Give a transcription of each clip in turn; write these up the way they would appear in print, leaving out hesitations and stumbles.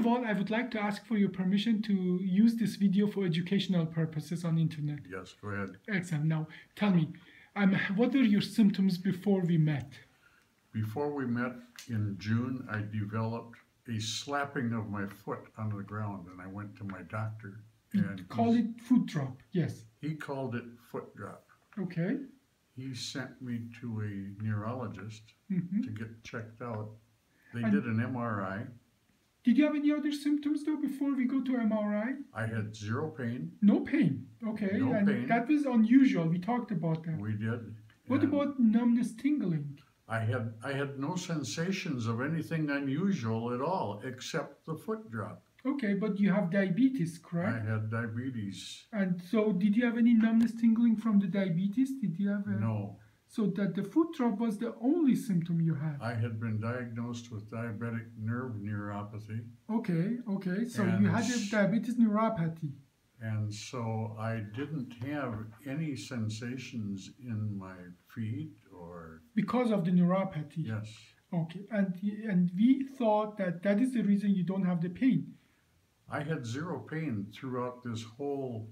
of all, I would like to ask for your permission to use this video for educational purposes on internet. Yes, go ahead. Excellent. Now, tell me, what were your symptoms before we met? Before we met in June, I developed a slapping of my foot on the ground, and I went to my doctor. And call it foot drop, yes. He called it foot drop. Okay. He sent me to a neurologist to get checked out. They did an MRI. Did you have any other symptoms, though, before we go to MRI? I had zero pain. No pain. Okay. No pain. That was unusual. We talked about that. We did. What about numbness, tingling? I had no sensations of anything unusual at all, except the foot drop. Okay, but you have diabetes, correct? I had diabetes. And so did you have any numbness, tingling from the diabetes? Did you have a... No. So that the foot drop was the only symptom you had? I had been diagnosed with diabetic nerve neuropathy. Okay, okay. So you had a diabetes neuropathy. And so I didn't have any sensations in my feet or... Because of the neuropathy? Yes. Okay. And we thought that that is the reason you don't have the pain. I had zero pain throughout this whole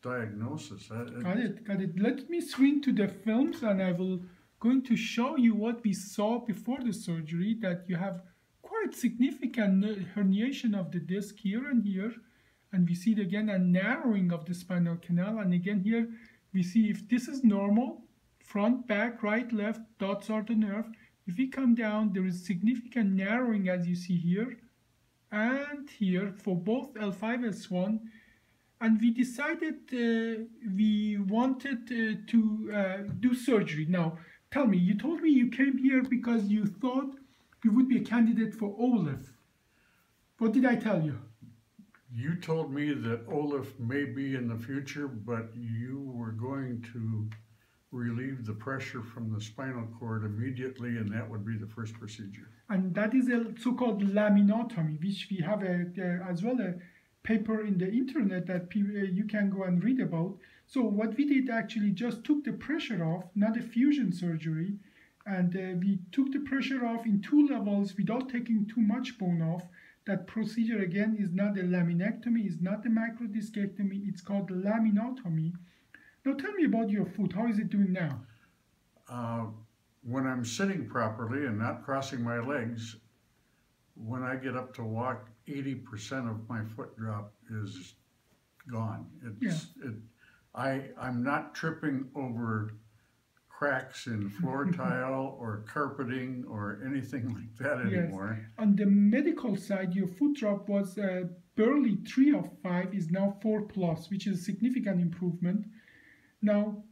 diagnosis. Got it. Let me swing to the films, and I will going to show you what we saw before the surgery, that you have quite significant herniation of the disc here and here, and we see it again, a narrowing of the spinal canal, and again here we see if this is normal, front, back, right, left, dots are the nerve. If we come down, there is significant narrowing as you see here, and here for both L5S1, and we decided we wanted to do surgery. Now, tell me, you told me you came here because you thought you would be a candidate for OLIF. What did I tell you? You told me that OLIF may be in the future, but you were going to relieve the pressure from the spinal cord immediately, and that would be the first procedure. And that is a so-called laminotomy, which we have as well a paper in the internet that you can go and read about. So what we did actually just took the pressure off, not a fusion surgery, and we took the pressure off in two levels without taking too much bone off. That procedure again is not a laminectomy, is not a microdiscectomy, it's called laminotomy. Now tell me about your foot. How is it doing now? When I'm sitting properly and not crossing my legs, when I get up to walk, 80% of my foot drop is gone. It's, yeah. I'm not tripping over cracks in floor tile or carpeting or anything like that anymore. Yes. On the medical side, your foot drop was barely 3 of 5, is now 4+, which is a significant improvement. Now,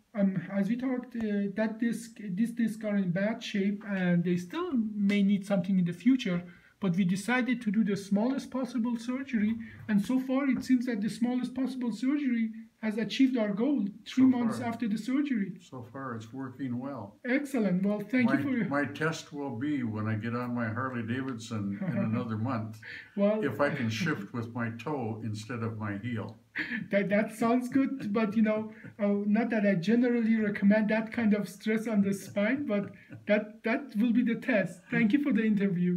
as we talked, this disc are in bad shape, and they still may need something in the future, but we decided to do the smallest possible surgery, and so far it seems that the smallest possible surgery has achieved our goal 3 months after the surgery. So far, it's working well. Excellent. Well, thank you for your... My test will be when I get on my Harley Davidson in another month, well, if I can shift with my toe instead of my heel. That sounds good, but, you know, not that I generally recommend that kind of stress on the spine, but that will be the test. Thank you for the interview.